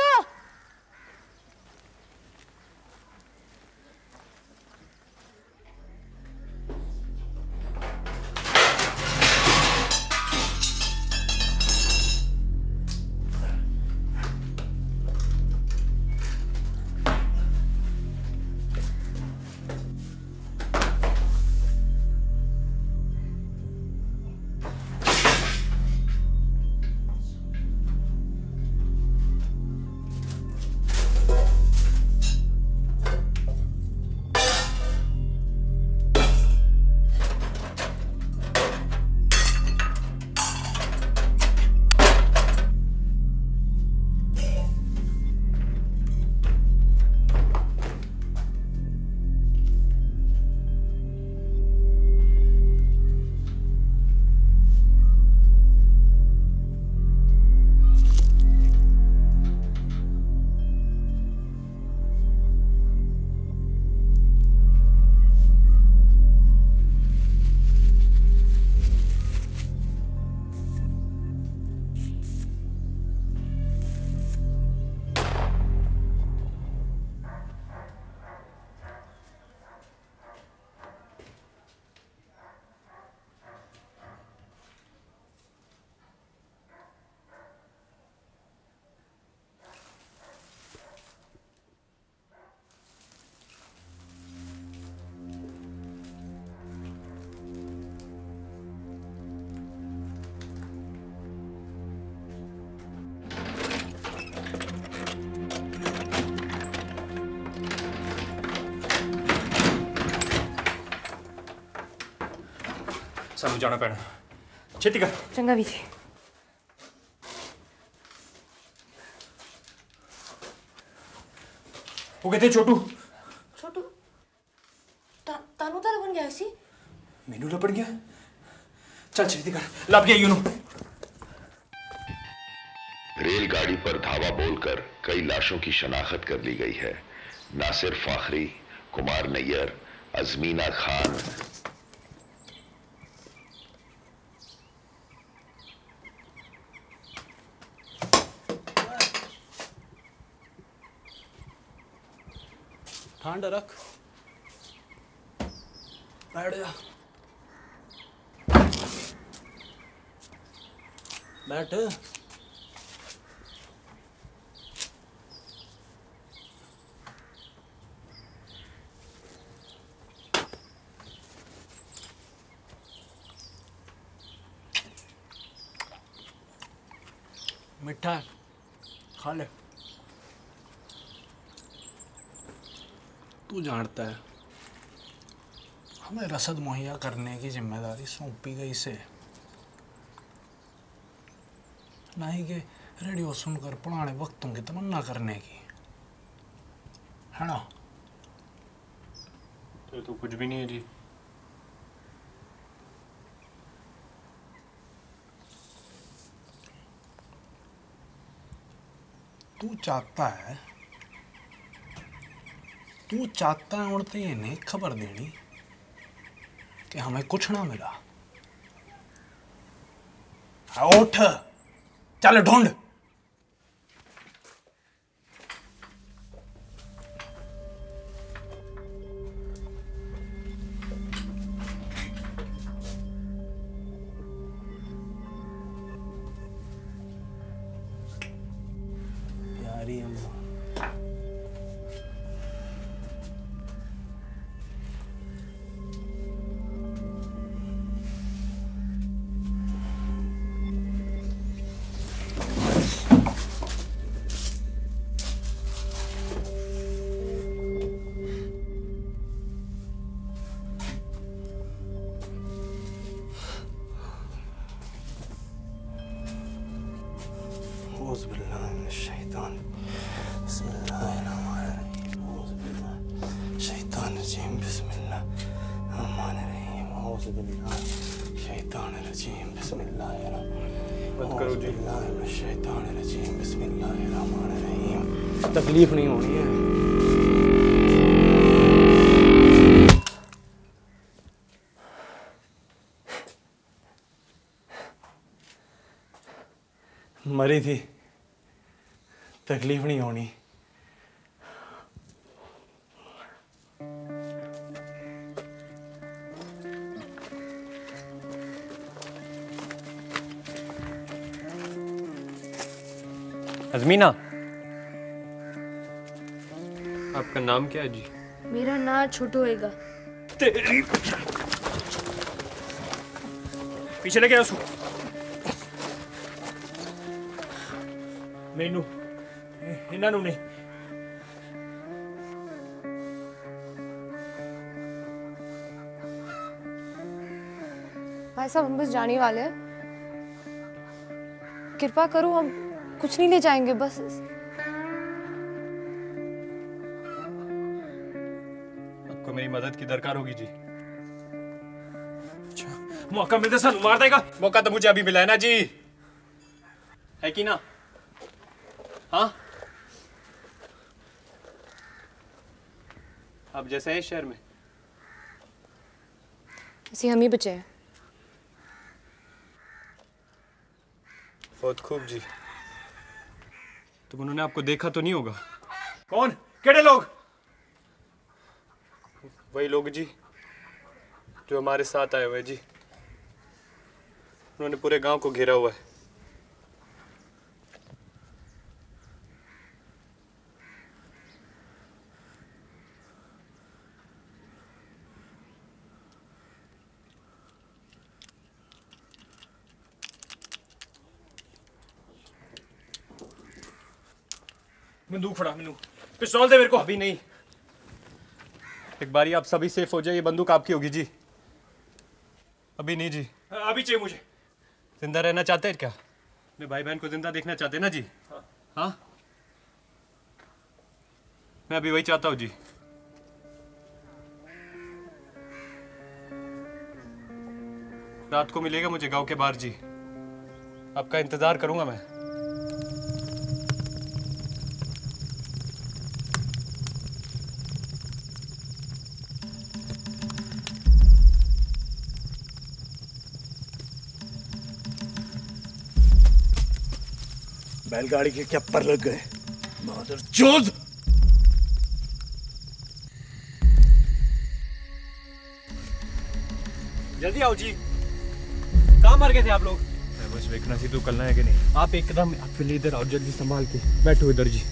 उठो। सानू जाना पैना, छेती कर। चंगा वीर जी। वो कहते छोटू छोटू तानू तो लपन गया सी। मैनू लपन गया? चल छेती कर, लप गया यूनू। रेलगाड़ी पर धावा बोलकर कई लाशों की शनाख्त कर ली गई है। नासिर फाखरी, कुमार नैयर, अज़मीना खान। ठंड रख, बैठ जा, बैठ। मिठा है, खा ले। तू जानता है हमें रसद मुहैया करने की जिम्मेदारी सौंपी गई से, ना ही कि रेडियो सुनकर पुराने वक्तों की तमन्ना करने की, है ना? तो कुछ भी नहीं है जी। तू चाहता है और ये नहीं खबर देनी कि हमें कुछ ना मिला। उठ, चल ढूंढ। प्यारी अम्मा, तकलीफ नहीं होनी है। तकलीफ नहीं होनी। अज़मीना, आपका नाम क्या है जी? मेरा नाम छोटू होएगा। तेरी पीछे लगे उसको। मैनू इन्हां नूं नहीं। भाई साहब, हम बस जाने वाले हैं। कृपा करो, हम कुछ नहीं ले जाएंगे बस। आपको मेरी मदद की दरकार होगी जी। अच्छा, मौका मिलते सर मार देगा। मौका तो मुझे अभी मिला है ना जी, है कि ना? हाँ, आप जैसे हैं शहर में ऐसे हम ही बचे हैं। बहुत खूब जी। तो उन्होंने आपको देखा तो नहीं होगा? कौन केड़े लोग? वही लोग जी जो हमारे साथ आए हुए हैं जी। उन्होंने पूरे गांव को घेरा हुआ है। बंदूक फड़ा मैनू, पिस्तौल दे मेरे को। अभी नहीं, एक बारी आप सभी सेफ हो जाए। ये बंदूक आपकी होगी जी। अभी नहीं जी, अभी चाहिए मुझे। जिंदा रहना चाहते हैं क्या? अपने भाई बहन को जिंदा देखना चाहते हैं ना जी? हाँ हाँ, मैं अभी वही चाहता हूँ जी। रात को मिलेगा मुझे गांव के बाहर जी। आपका इंतजार करूंगा मैं। बैलगाड़ी के क्या पर लग गए मादरचोद। जल्दी आओ जी, कहाँ मर गए थे आप लोग? मैं बस देखना थी तू करना है कि नहीं। आप एकदम फिर इधर आओ, जल्दी संभाल के बैठो इधर जी।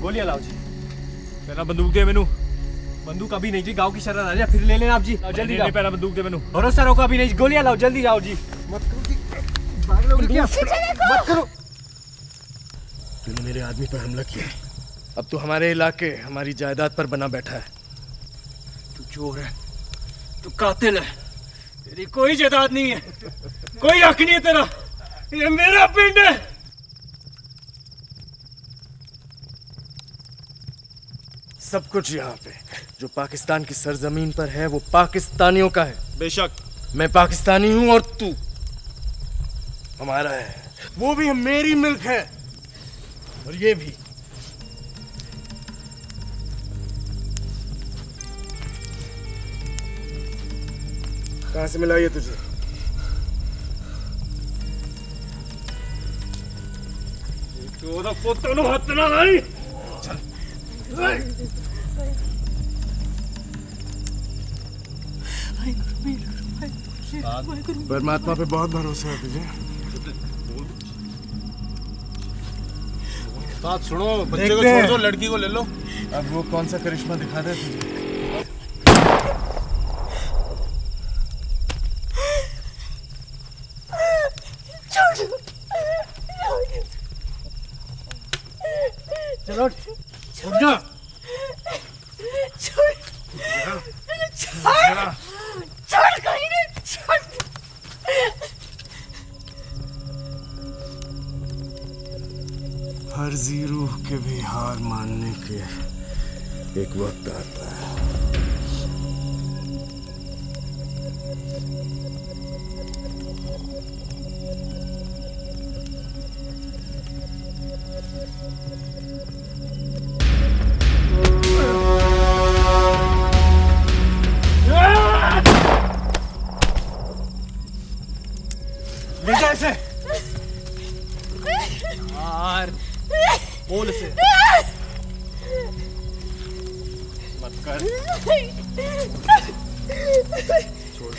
गोलियां लाओ जी। पहला बंदूक दे मैनू। बंदूक अभी नहीं जी, गांव की शरण आ जाए फिर ले लेना आप जी। जल्दी जाओ, पहला बंदूक दे मैनू। भरोसा रोको, अभी नहीं, गोलियां लाओ, जल्दी जाओ जी। मत करो जी, भाग लो जी, मत करो। तूने मेरे आदमी पर हमला किया है। अब तू हमारे इलाके, हमारी जायदाद पर बना बैठा है। तू चोर है, तू कातिल है, तेरी कोई जायदाद नहीं है, कोई हक नहीं है तेरा। ये मेरा पिंड है। सब कुछ यहाँ पे जो पाकिस्तान की सरजमीन पर है वो पाकिस्तानियों का है। बेशक मैं पाकिस्तानी हूँ और तू हमारा है, वो भी मेरी मिल्क है और ये भी। कहाँ से मिला ये तुझे? चोदा पोते नु हाथ ना लाई। परमात्मा पे बहुत भरोसा है तुझे। बात सुनो, बच्चे को छोड़ दो, लड़की को ले लो। अब वो कौन सा करिश्मा दिखा दे तुझे? चलो जा। हर जी रूह के भी हार मानने के एक वक्त आता है। ले जा इसे। यार, बोल से मत कर, छोड़।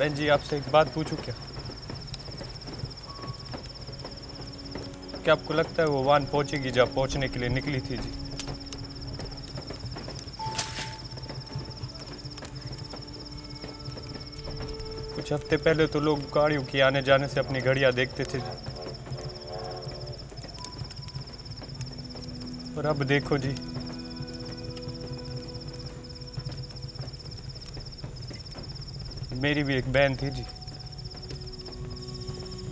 बहन जी, आपसे एक बात पूछूं क्या? क्या आपको लगता है वो वान पहुंचेगी जहाँ पहुंचने के लिए निकली थी? जी कुछ हफ्ते पहले तो लोग गाड़ियों की आने जाने से अपनी घड़ियां देखते थे, और अब देखो जी, मेरी भी एक बहन थी जी,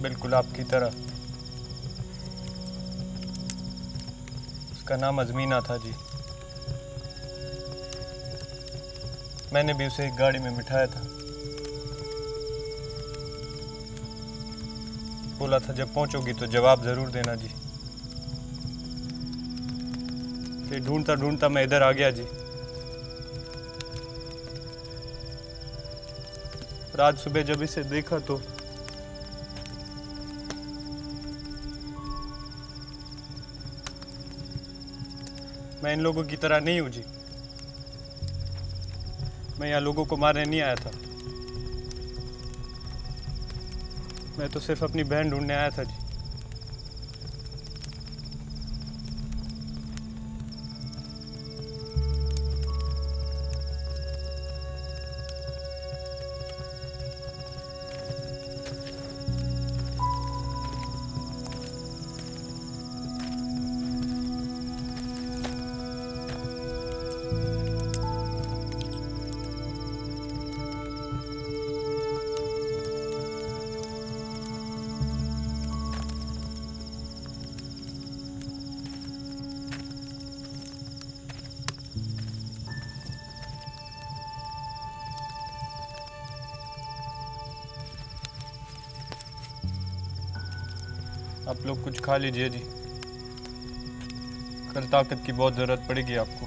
बिल्कुल आपकी तरह। उसका नाम अज़मीना था जी। मैंने भी उसे एक गाड़ी में बिठाया था, बोला था जब पहुंचोगी तो जवाब जरूर देना जी। फिर ढूंढता ढूंढता मैं इधर आ गया जी। आज सुबह जब इसे देखा तो मैं इन लोगों की तरह नहीं हूं जी। मैं यहाँ लोगों को मारने नहीं आया था, मैं तो सिर्फ अपनी बहन ढूंढने आया था जी। आप लोग कुछ खा लीजिए जी, कल ताकत की बहुत ज़रूरत पड़ेगी आपको।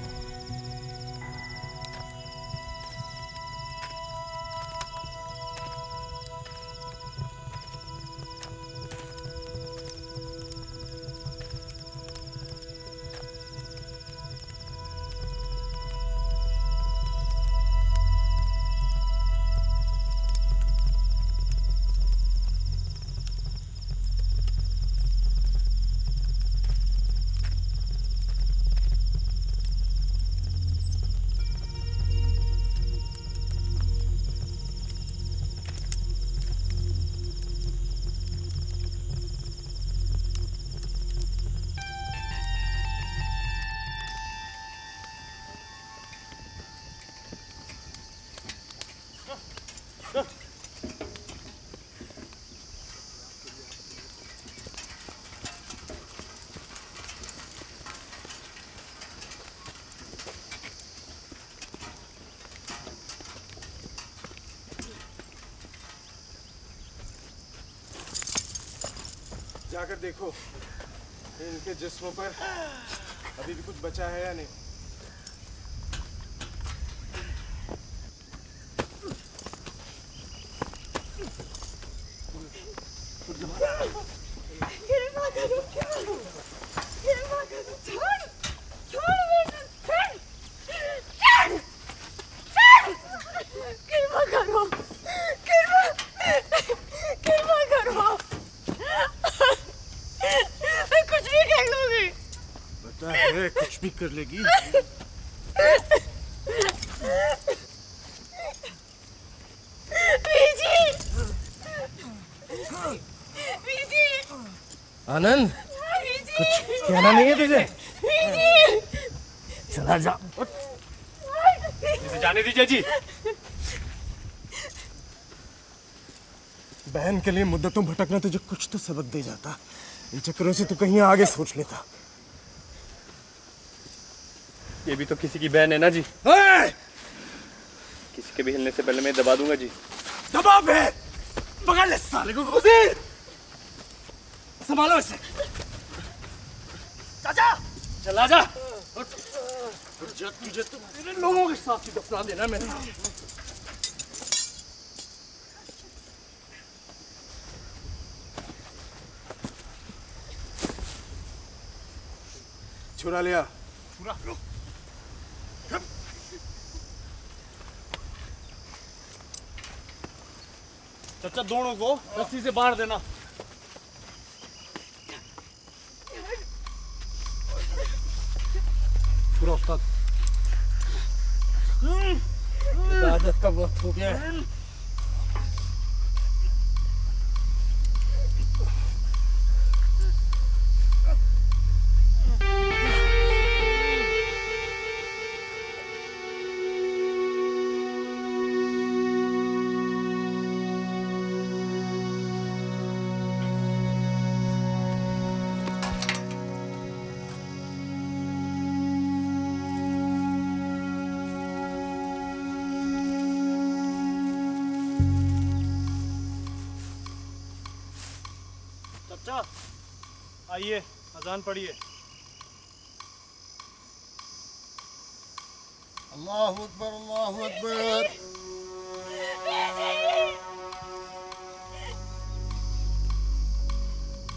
जाकर देखो इनके जिस्मों पर अभी भी कुछ बचा है या नहीं। कर लेगी। आनंद कुछ कहना नहीं है तुझे? चला जा, जाने दीजिए जी। बहन के लिए मुद्दतों भटकना तुझे कुछ तो सबक दे जाता, इन चक्करों से तू कहीं आगे सोच लेता। ये भी तो किसी की बहन है ना जी, किसी के भी हिलने से पहले मैं दबा दूंगा जी। दबा बे, पकड़ ले साले को, संभालो इसे। चाचा चला जा, तुझे तो मेरे लोगों के साथ ही दफना देना मैंने। छुरा लिया, छुरा लो। चाचा दोनों को रस्सी से बाहर देना। इबादत का वक्त हो गया है। आइए अजान पढ़िए। अल्लाहू अकबर, अल्लाहू अकबर।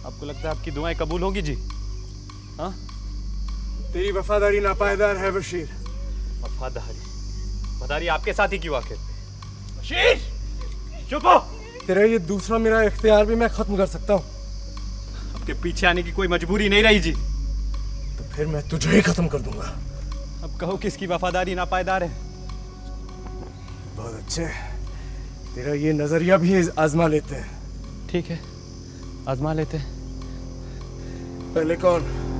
आपको लगता है आपकी दुआएं कबूल होगी जी? हाँ, तेरी वफादारी नापायदार है बशीर। वफादारी आपके साथ ही की वाकई। बशीर चुप हो। तेरा ये दूसरा मेरा इख्तियार भी मैं खत्म कर सकता हूँ। के पीछे आने की कोई मजबूरी नहीं रही जी। तो फिर मैं तुझे ही खत्म कर दूंगा। अब कहो कि इसकी वफादारी नापायदार है। बहुत अच्छे, तेरा ये नजरिया भी आजमा लेते हैं। ठीक है, आजमा लेते हैं। पहले कौन?